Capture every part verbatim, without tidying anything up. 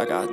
I got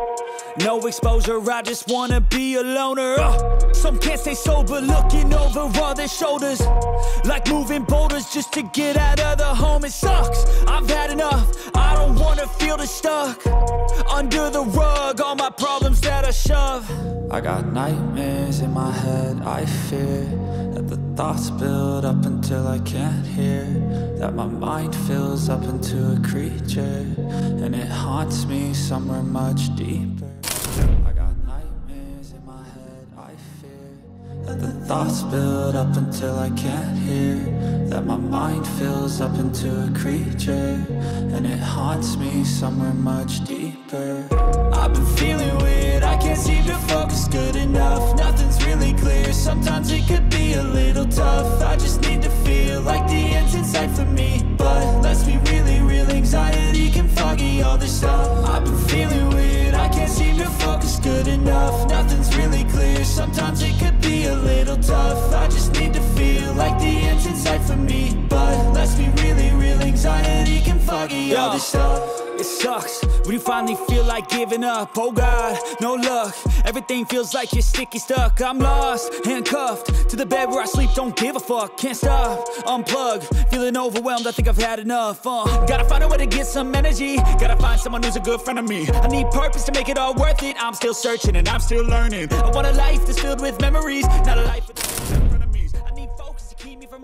No exposure, I just wanna be a loner. uh, Some can't stay sober, looking over all their shoulders, like moving boulders just to get out of the home. It sucks, I've had enough, I don't wanna feel the stuck under the rug, all my problems that I shove. I got nightmares in my head, I fear that the thoughts build up until I can't hear, that my mind fills up into a creature, and it haunts me somewhere much deeper. I got nightmares in my head, I fear that the thoughts build up until I can't hear, that my mind fills up into a creature, and it haunts me somewhere much deeper. I've been feeling weird, I can't seem to focus good enough, nothing's really clear, sometimes it could be a little tough. I just need to feel like the end's in sight for me, but let's be really real, anxiety can foggy all this stuff. I've been feeling weird, I can't seem to focus good enough, nothing's really clear, sometimes it could be a little tough. I just need to feel like the end's in sight for me, but let's be really real, anxiety can foggy all this stuff. It sucks when you finally feel like giving up. Oh God, no luck, everything feels like you're sticky stuck. I'm lost, handcuffed to the bed where I sleep, don't give a fuck. Can't stop, unplug, feeling overwhelmed, I think I've had enough. uh, Gotta find a way to get some energy, gotta find someone who's a good friend of me. I need purpose to make it all worth it, I'm still searching and I'm still learning. I want a life that's filled with memories, not a life with enemies. I need focus to keep me from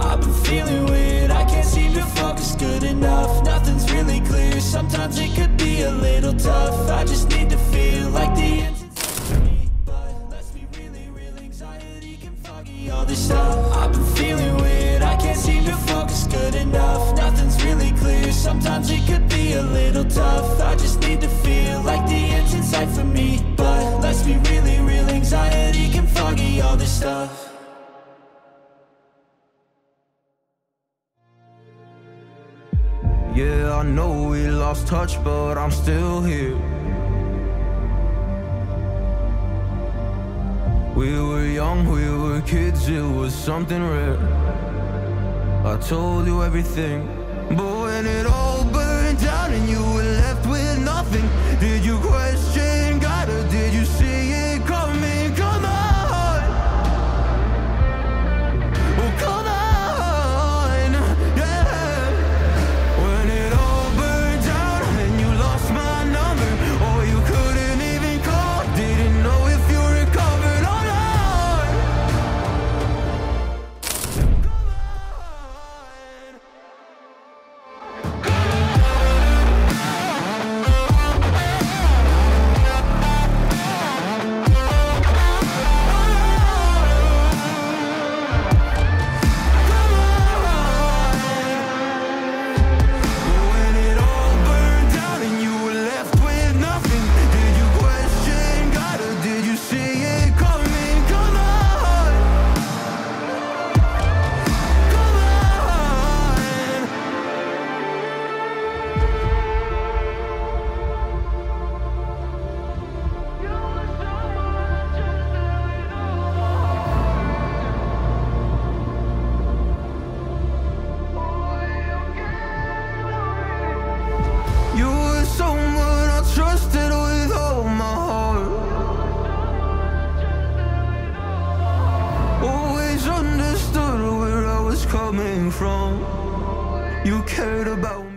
I've been feeling weird, I can't seem to focus good enough, nothing's really clear, sometimes it could be a little tough. I just need to feel like the end's in sight for me, but let's be really real, anxiety can foggy all this stuff. I've been feeling weird, I can't seem to focus good enough, nothing's really clear, sometimes it could be a little tough. I just need to feel like the end's in sight for me, but let's be really real, anxiety can foggy all this stuff. Yeah, I know we lost touch, but I'm still here. We were young, we were kids, it was something rare. I told you everything, but when it all burned down and you were left with nothing, did you question God or did you see it coming? Come on, oh come on. Understood where I was coming from. You cared about